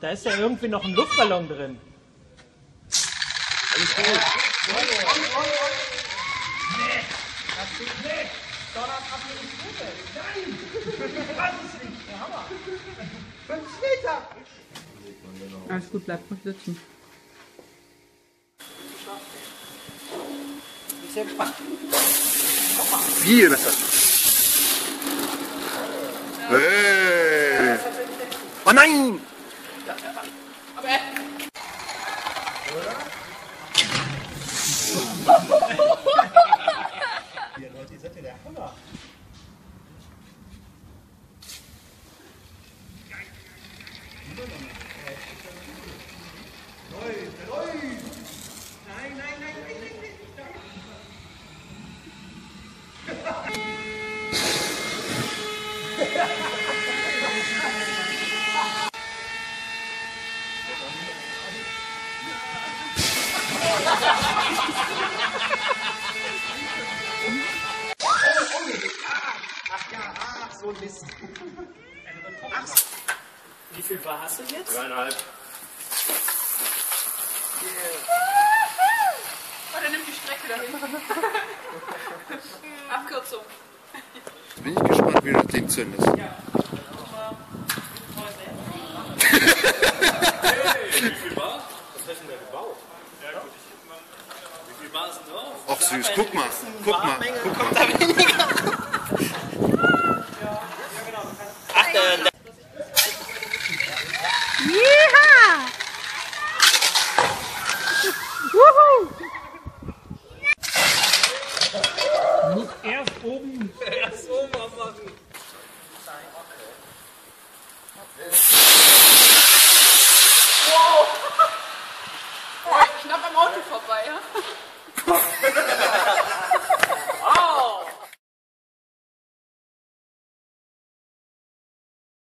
Da ist ja irgendwie noch ein Luftballon drin. Alles gut. Nee, das geht nicht. Donnerstag hat mir nicht gut. Nein, das ist nicht. Der Hammer. 5 Meter. Alles gut, bleibt ruhig sitzen. Ich bin sehr gespannt. Guck mal. Viel besser. Hey. Oh nein! Aber ihr Leute, ihr seid ja der Hammer! Leute! Nein, nein, nein, nein, nein, nein! Ach ja, ach, so ein Mist. Ach so. Wie viel Bar hast du jetzt? 3,5. Yeah. Oh, der nimmt die Strecke dahin. Abkürzung. Bin ich gespannt, wie das Ding zündet. Ja. Hey, wie viel Bar? Was hast du denn da gebaut? Ja, gut, wie viel Bar ist denn drauf? Ach süß, guck mal. Guck mal. Guck mal. Wow! Boah, knapp am Auto vorbei, ja?